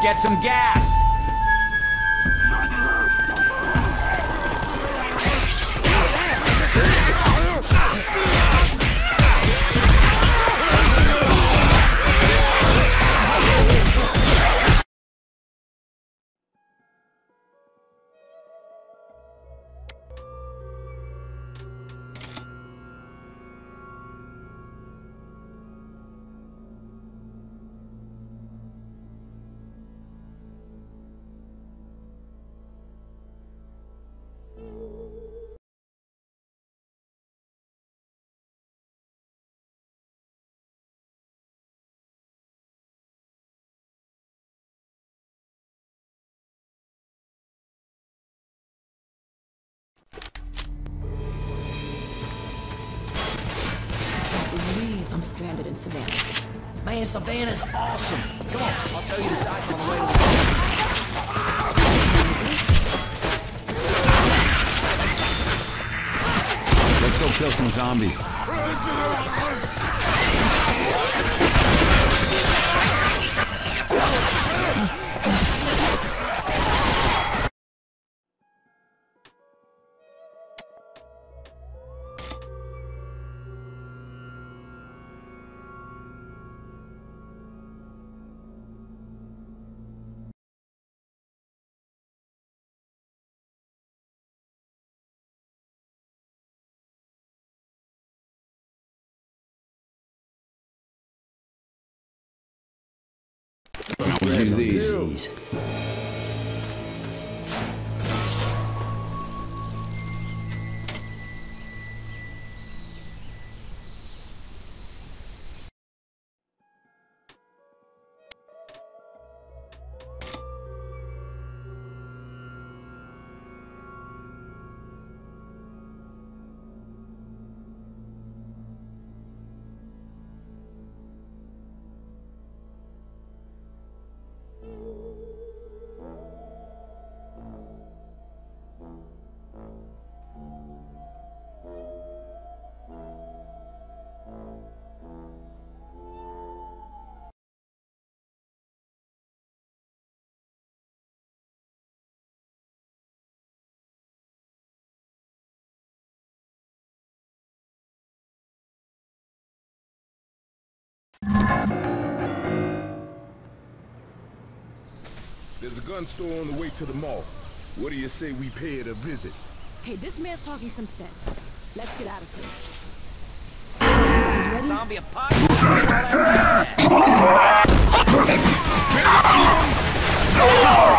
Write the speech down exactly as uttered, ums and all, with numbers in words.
Get some gas. I'm stranded in Savannah. Man, Savannah's awesome. Come on, I'll tell you the sights on the way to. Let's go kill some zombies. Let's use these. these. There's a gun store on the way to the mall. What do you say we pay it a visit? Hey, this man's talking some sense. Let's get out of here. Zombie apocalypse.